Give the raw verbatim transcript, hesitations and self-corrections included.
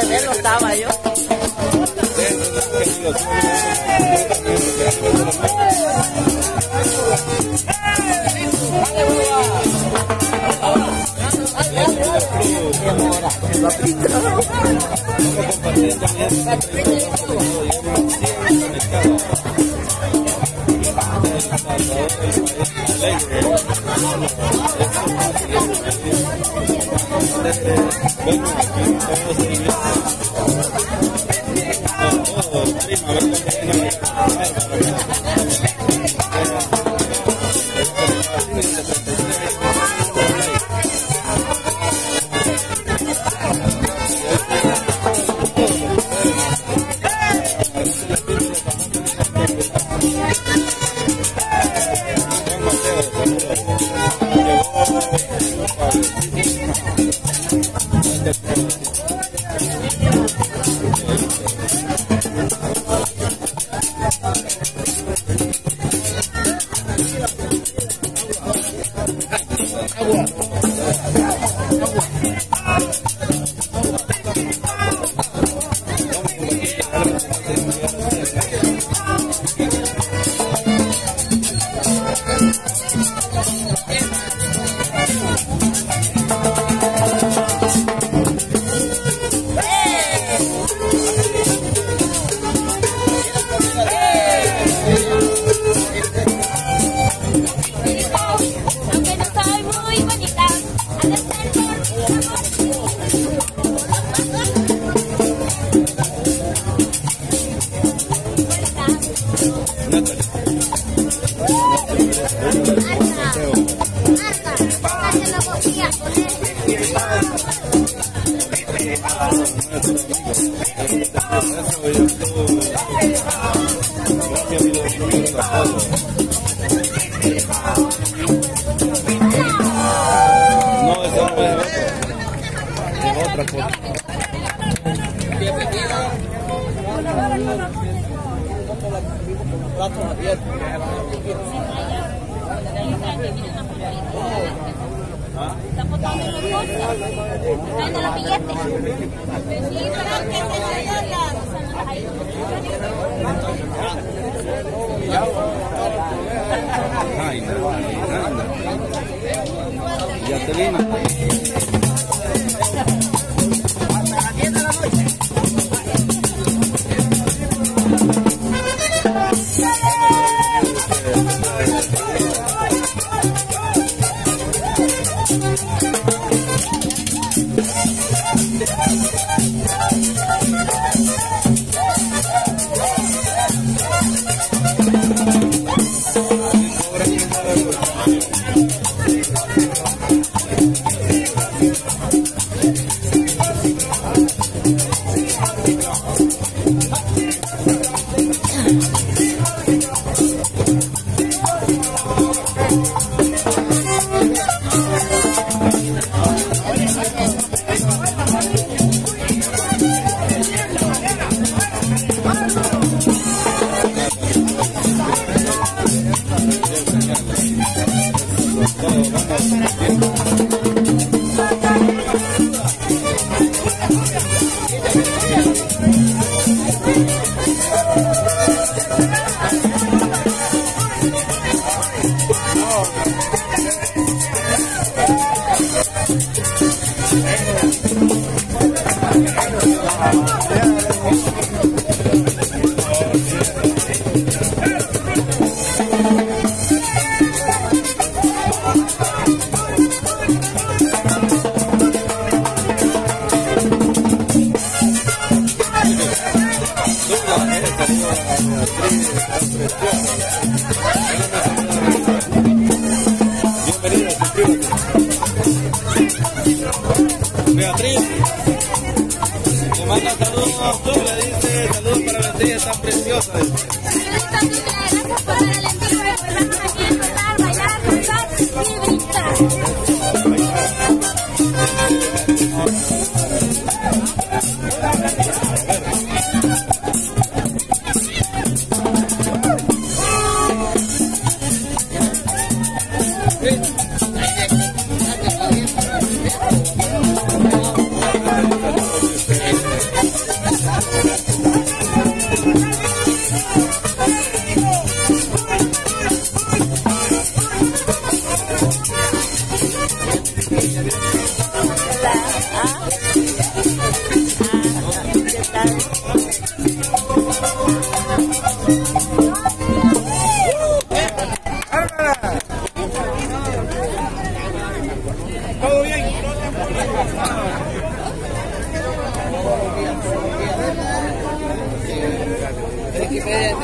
revés no estaba yo. Beatriz, le manda saludos a usted, le dice saludos para las niñas tan preciosas. Gracias por el envío, recordarnos aquí en cantar, bailar, cantar y brincar. Thank you. كفايه.